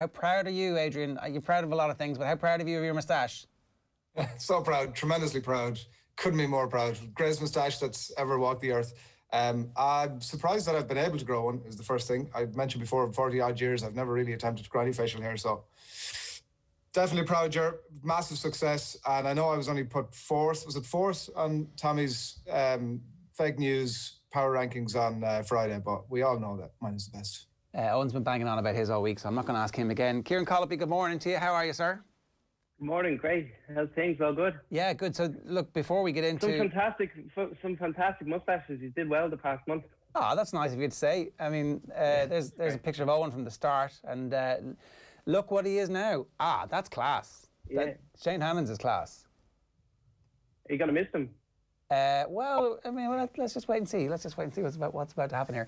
How proud are you, Adrian? You're proud of a lot of things, but how proud of you of your moustache? So proud, tremendously proud. Couldn't be more proud. Greatest moustache that's ever walked the earth. I'm surprised that I've been able to grow one, is the first thing. I mentioned before, 40-odd years, I've never really attempted to grow any facial hair, so definitely proud, Jer. Massive success, and I know I was only put fourth. Was it fourth on Tommy's fake news power rankings on Friday, but we all know that mine is the best. Owen's been banging on about his all week, so I'm not going to ask him again. Kieran Colopy, good morning to you. How are you, sir? Good morning, great. How's things? All good? Yeah, good. So, look, before we get into... Some fantastic moustaches. You did well the past month. Oh, that's nice of you to say. I mean, there's a picture of Owen from the start, and look what he is now. Ah, that's class. Yeah. Shane Hammonds is class. Are you going to miss him? Well, I mean, let's just wait and see. Let's just wait and see what's about to happen here.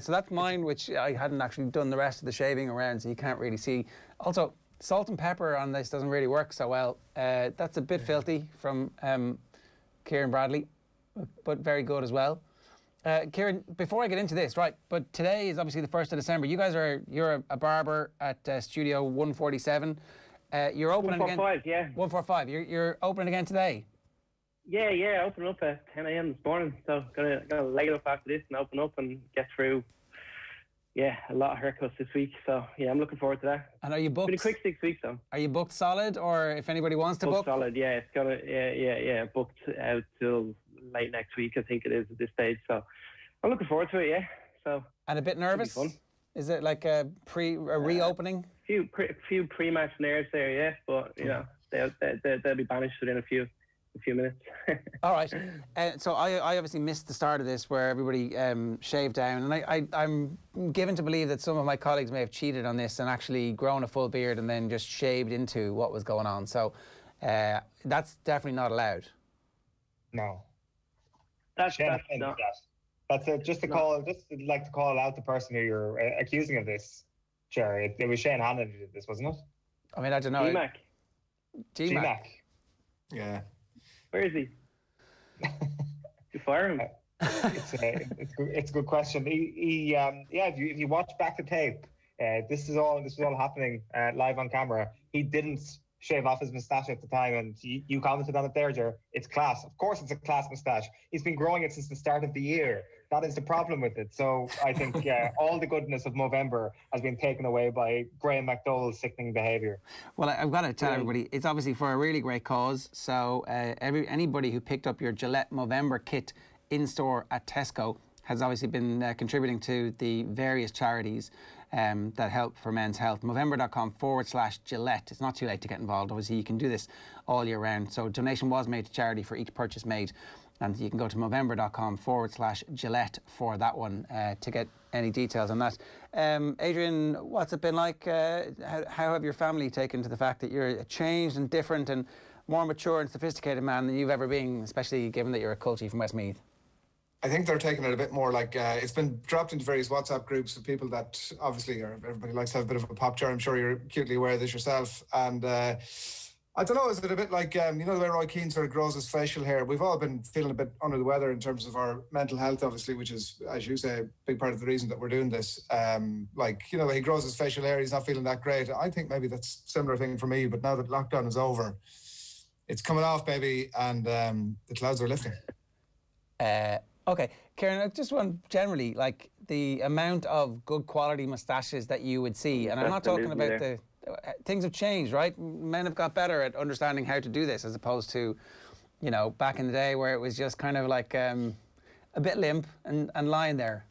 So that's mine, which I hadn't actually done the rest of the shaving around, so you can't really see. Also, salt and pepper on this doesn't really work so well. That's a bit filthy from Kieran Bradley, but very good as well. Kieran, before I get into this, right, but today is obviously the 1st of December. You guys are, you're a barber at Studio 147. You're opening 145, again. 145, yeah. 145. You're opening again today? Yeah, yeah, I opened up at 10 a.m. this morning, so gonna lay up after this and open up and get through, yeah, a lot of haircuts this week, so yeah, I'm looking forward to that. And are you booked? It's been a quick 6 weeks, though. Are you booked solid, or if anybody wants to book? Solid, yeah, it's gonna, yeah, booked out till late next week, I think it is at this stage, so I'm looking forward to it, yeah. So. And a bit nervous? Is it like a reopening? A few pre-match nerves there, yeah, but, you know, they'll be banished within a few minutes. All right. So I obviously missed the start of this where everybody shaved down, and I'm given to believe that some of my colleagues may have cheated on this and actually grown a full beard and then just shaved into what was going on. So that's definitely not allowed. No. Just to call out the person who you're accusing of this, Jerry. It was Shane Hannon who did this, wasn't it? I mean, I don't know. GMAC. Yeah. Where is he? You fire him? It's a good question. If you watch back the tape, this was all happening live on camera. He didn't shave off his moustache at the time, and you commented on it there, Jer. It's class. Of course, it's a class moustache. He's been growing it since the start of the year. That is the problem with it. So I think all the goodness of Movember has been taken away by Graham McDowell's sickening behaviour. Well, I've got to tell everybody, it's obviously for a really great cause. So anybody who picked up your Gillette Movember kit in store at Tesco has obviously been contributing to the various charities that help for men's health. Movember.com/Gillette. It's not too late to get involved. Obviously, you can do this all year round. So a donation was made to charity for each purchase made. And you can go to Movember.com/Gillette for that one to get any details on that. Adrian, what's it been like? How have your family taken to the fact that you're a changed and different and more mature and sophisticated man than you've ever been, especially given that you're a cultie from Westmeath? I think they're taking it a bit more like it's been dropped into various WhatsApp groups of people that obviously everybody likes to have a bit of a pop jar. I'm sure you're acutely aware of this yourself. And... I don't know, is it a bit like, you know, the way Roy Keane sort of grows his facial hair? We've all been feeling a bit under the weather in terms of our mental health, obviously, which is, as you say, a big part of the reason that we're doing this. Like, you know, he grows his facial hair, he's not feeling that great. I think maybe that's a similar thing for me, but now that lockdown is over, it's coming off, baby, and the clouds are lifting. Okay, Kieran, I just want generally, like, the amount of good quality moustaches that you would see, and I'm not talking about the... Things have changed, right? Men have got better at understanding how to do this as opposed to, you know, back in the day where it was just kind of like a bit limp and lying there.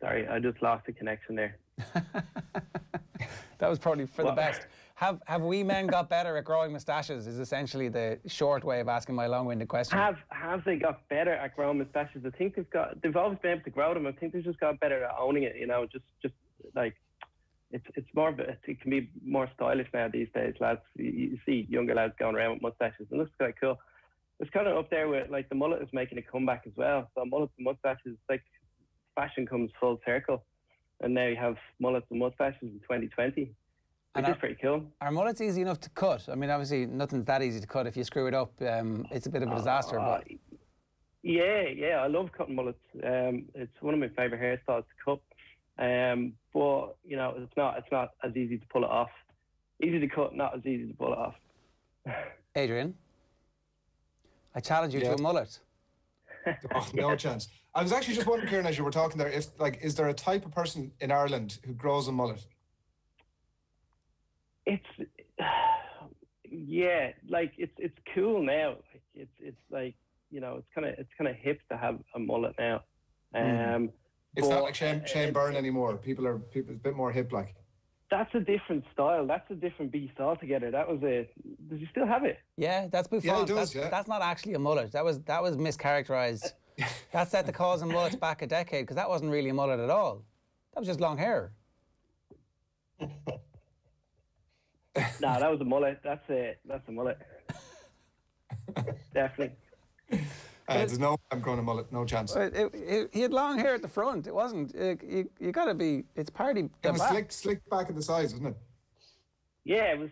Sorry, I just lost the connection there. That was probably for the best. Have we men got better at growing moustaches is essentially the short way of asking my long-winded question. Have they got better at growing moustaches? I think they've always been able to grow them. I think they've just got better at owning it, you know, just like... It can be more stylish now these days, lads. You see younger lads going around with mustaches. It looks quite cool. It's kind of up there with, like, the mullet is making a comeback as well. So mullets and mustaches, like, fashion comes full circle. And now you have mullets and mustaches in 2020. Which is pretty cool. Are mullets easy enough to cut? I mean, obviously, nothing's that easy to cut. If you screw it up, it's a bit of a disaster. But... Yeah, I love cutting mullets. It's one of my favourite hairstyles to cut. But you know, it's not as easy to pull it off. Easy to cut, not as easy to pull it off. Adrian, I challenge you to a mullet. Oh, no chance. I was actually just wondering, Kieran, as you were talking there, if like, is there a type of person in Ireland who grows a mullet? It's yeah, like it's cool now. Like, it's like, you know, it's kind of hip to have a mullet now. It's not like Shane Byrne anymore. People it's a bit more hip like. That's a different style. That's a different beast altogether. That was a... Does he still have it? Yeah, that's Buffon. Yeah, it does, that's not actually a mullet. That was mischaracterised. That set the cause of mullets back a decade, because that wasn't really a mullet at all. That was just long hair. No, that was a mullet. That's it. That's a mullet. Definitely. There's no... I'm growing a mullet. No chance. He had long hair at the front. It wasn't... you got to be... It's party... It was slick back at the sides, wasn't it? Yeah, it was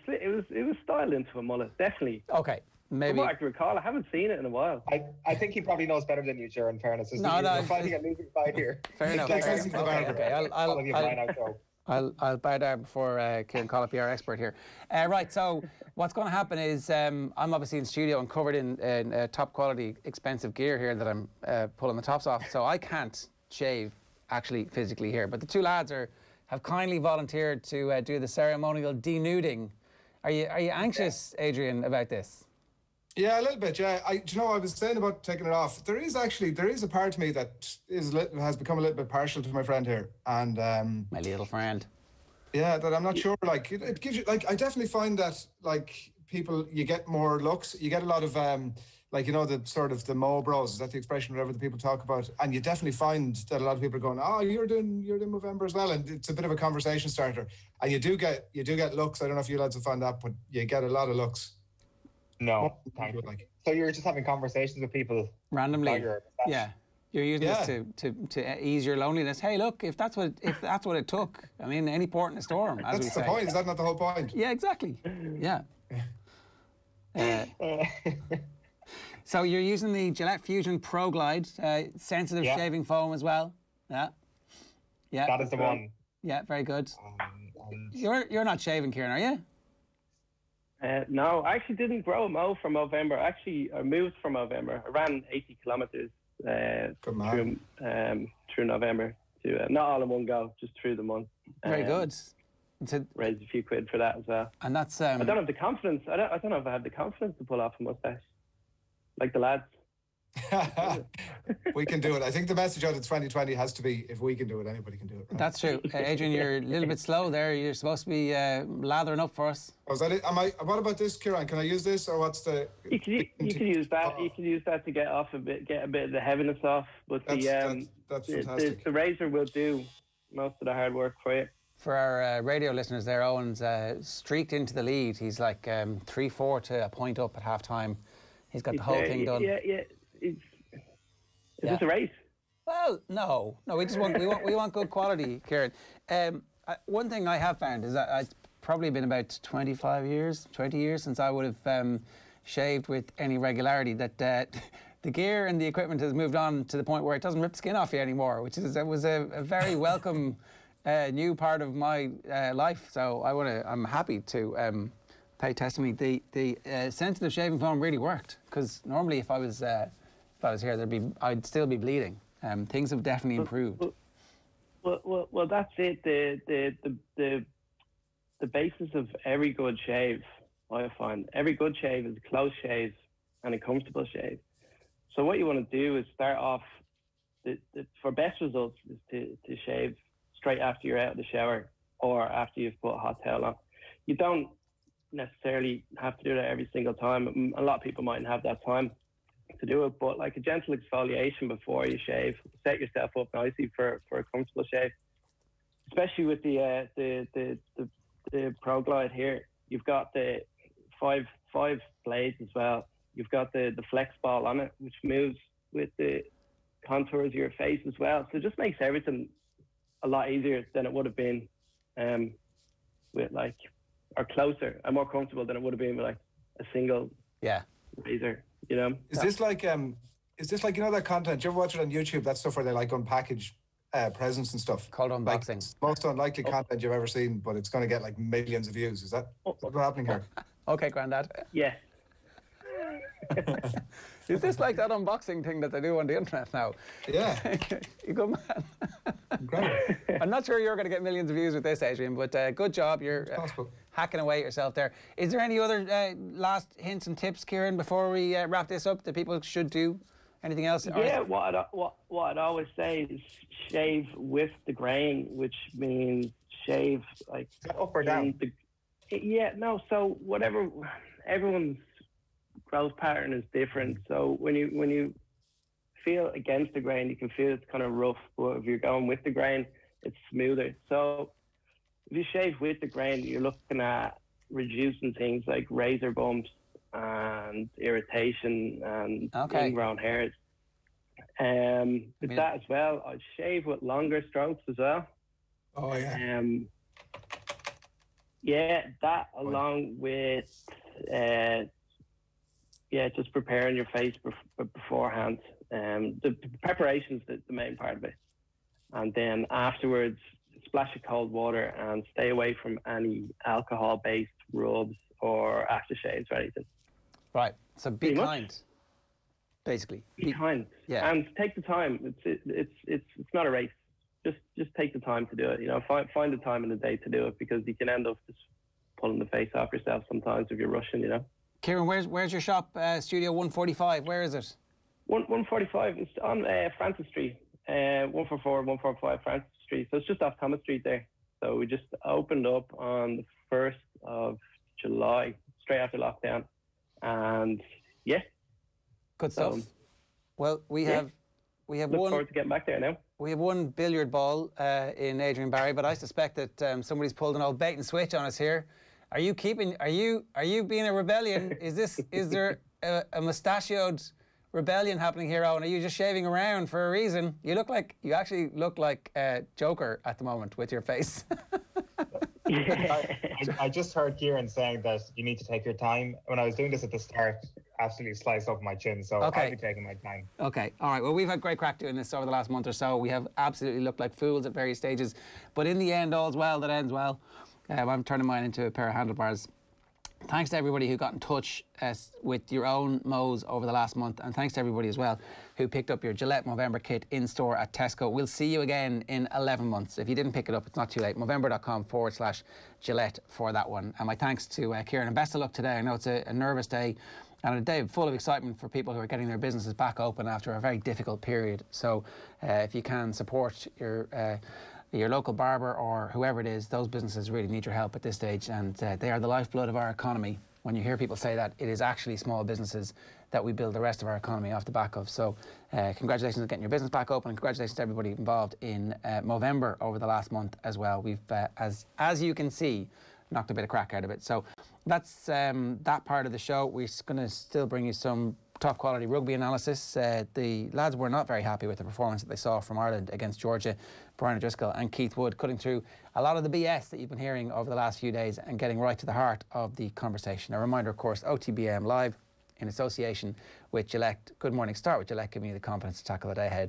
styled into a mullet, definitely. Okay, maybe... From what I can recall, I haven't seen it in a while. I think he probably knows better than you, Ger, in fairness. No. You're fighting a losing fight here. Fair enough. Okay, I'll bow down before Kieran Colopy, our expert here. Right, so what's going to happen is I'm obviously in studio and covered in top quality expensive gear here that I'm pulling the tops off, so I can't shave actually physically here. But the two lads have kindly volunteered to do the ceremonial denuding. Are you anxious, Adrian, about this? Yeah, a little bit. Yeah, do you know, I was saying about taking it off. There is a part of me that has become a little bit partial to my friend here, and my little friend. Yeah, that I'm not sure. Like it gives you, like, I definitely find that, like, people, you get more looks. You get a lot of like, you know, the sort of the Mo Bros. Is that the expression? Whatever the people talk about, and you definitely find that a lot of people are going, "Oh, you're doing Movember as well," and it's a bit of a conversation starter. And you do get looks. I don't know if you lads have found that, but you get a lot of looks. No, like. So you're just having conversations with people randomly. Yeah, you're using this to ease your loneliness. Hey, look, if that's what it took, I mean, any port in a storm. As that's we the say. Point. Is that not the whole point? Yeah, exactly. Yeah. So you're using the Gillette Fusion Pro Glide sensitive shaving foam as well. Yeah. Yeah. That is the one. Yeah, very good. You're not shaving, Kieran, are you? No, I actually didn't grow a mow from Movember. Actually, I moved from Movember. I ran 80 kilometres through November, to not all in one go, just through the month. Very good. Raised a few quid for that as well. And that's I don't have the confidence. I don't know if I have the confidence to pull off a mustache, like the lads. We can do it. I think the message out of 2020 has to be, if we can do it, anybody can do it. Right? That's true. Adrian, you're a little bit slow there. You're supposed to be lathering up for us. Oh, is that it? What about this, Kieran? Can I use this, or what's the... You can use that. Oh. You can use that to get a bit of the heaviness off. But that's fantastic. The razor will do most of the hard work for you. For our radio listeners there, Owen's streaked into the lead. He's like 3-4 to a point up at half time. He's got the whole thing done. Yeah. Is this a race? Well, no. We just want we want good quality, Kieran. One thing I have found is that it's probably been about 20 years since I would have shaved with any regularity. That the gear and the equipment has moved on to the point where it doesn't rip the skin off you anymore, which is it was a very welcome new part of my life. So I'm happy to. Pay testimony. The sensitive shaving foam really worked, because normally if I was here, I'd still be bleeding. Things have definitely improved. Well, that's it. The basis of every good shave, I find, every good shave is a close shave and a comfortable shave. So what you want to do is start off. For best results is to shave straight after you're out of the shower or after you've put a hot towel on. You don't necessarily have to do that every single time. A lot of people mightn't have that time to do it, but like a gentle exfoliation before you shave, set yourself up nicely for a comfortable shave. Especially with the Pro Glide here, you've got the five blades as well. You've got the flex ball on it, which moves with the contours of your face as well. So it just makes everything a lot easier than it would have been with like. Or closer and more comfortable than it would have been with like a single razor, you know. Is this like you know that content? Do you ever watch it on YouTube? That stuff where they like unpackage presence and stuff. Called unboxing. Like, most unlikely content you've ever seen, but it's going to get like millions of views. Is that what's happening here? Okay, Grandad. Yeah. Is this like that unboxing thing that they do on the internet now? Yeah. You good man. Great. I'm not sure you're going to get millions of views with this, Adrian, but good job. You're hacking away at yourself there. Is there any other last hints and tips, Kieran, before we wrap this up that people should do? Anything else? Yeah, what I'd always say is shave with the grain, which means shave like up or down. So whatever, everyone's growth pattern is different. So when you feel against the grain, you can feel it's kind of rough, but if you're going with the grain, it's smoother. So if you shave with the grain, you're looking at reducing things like razor bumps and irritation and ingrown hairs. That as well, I'd shave with longer strokes as well. Oh yeah. Just preparing your face beforehand. The preparation's the main part of it, and then afterwards, splash of cold water and stay away from any alcohol-based rubs or aftershaves or anything. Right. So be pretty kind, much. Basically. Be kind. Yeah. And take the time. It's not a race. Just take the time to do it. You know, find the time in the day to do it, because you can end up just pulling the face off yourself sometimes if you're rushing. You know. Kieran, where's your shop? Studio 145. Where is it? 145. It's on Francis Street. 144, 145 Francis Street. So it's just off Thomas Street there. So we just opened up on the 1st of July, straight after lockdown. And yeah, good stuff. Well, we have look forward to getting back there now. We have one billiard ball in Adrian Barry, but I suspect that somebody's pulled an old bait and switch on us here. Are you keeping? Are you being a rebellion? Is there a mustachioed rebellion happening here, Owen? Are you just shaving around for a reason? You actually look like Joker at the moment with your face. I just heard Kieran saying that you need to take your time. When I was doing this at the start, absolutely sliced off my chin, so I'll be taking my time. Okay, all right. Well, we've had great crack doing this over the last month or so. We have absolutely looked like fools at various stages, but in the end, all's well that ends well. I'm turning mine into a pair of handlebars. Thanks to everybody who got in touch with your own mows over the last month, and thanks to everybody as well who picked up your Gillette Movember kit in store at Tesco. We'll see you again in 11 months. If you didn't pick it up, it's not too late. Movember.com/Gillette for that one. And my thanks to Kieran, and best of luck today. I know it's a nervous day and a day full of excitement for people who are getting their businesses back open after a very difficult period. So if you can support your local barber or whoever it is, those businesses really need your help at this stage, and they are the lifeblood of our economy. When you hear people say that, it is actually small businesses that we build the rest of our economy off the back of. So congratulations on getting your business back open, and congratulations to everybody involved in Movember over the last month as well. We've, as you can see, knocked a bit of crack out of it. So that's that part of the show. We're going to still bring you some top quality rugby analysis. The lads were not very happy with the performance that they saw from Ireland against Georgia. Brian O'Driscoll and Keith Wood cutting through a lot of the BS that you've been hearing over the last few days and getting right to the heart of the conversation. A reminder, of course, OTB AM live in association with Gillette. Good Morning Start with Gillette, giving you the confidence to tackle the day ahead.